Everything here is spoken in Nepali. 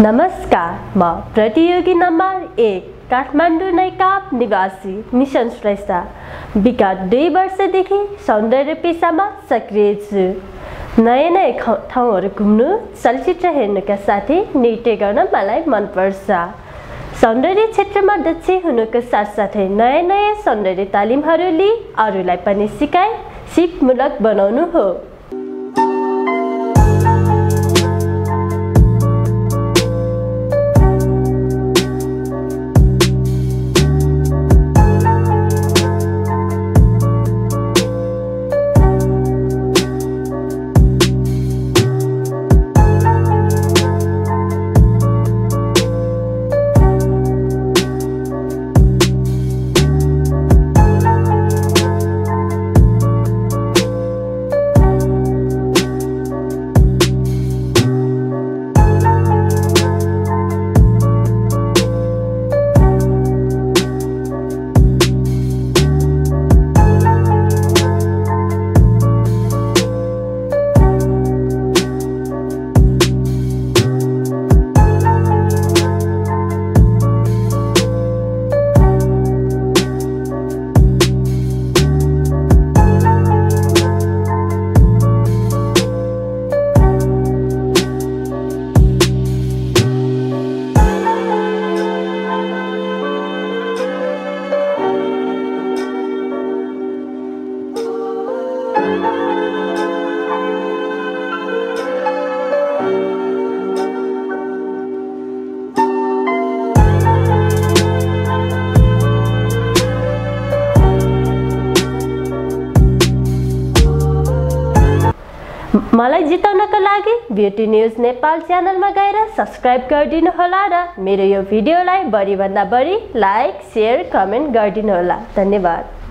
नमस्कार, म प्रतियोगी नंबर 1 काठमाडौँ नैकाप निवासी मिशन श्रेष्ठा विगत 2 वर्षदेखि सौन्दर्य पेसामा सक्रिय छु। नयाँ नयाँ ठाउँहरू घुम्नु, चलचित्र हेर्नुका साथै नृत्य गर्न मलाई मनपर्छ। सौन्दर्य क्षेत्रमा दक्ष हुनुको साथसाथै नयाँ नयाँ सौन्दर्य तालिमहरू लिई अरूलाई पनि सिकाइ सिपमूलक बनाउनु हो। मलाई जिताउनका लागि ब्युटी न्यूज नेपाल च्यानलमा गएर सब्स्क्राइब गरिदिनुहोला र मेरो यो भिडियोलाई बढीभन्दा बढी लाइक, सेयर, कमेन्ट गरिदिनुहोला। धन्यवाद।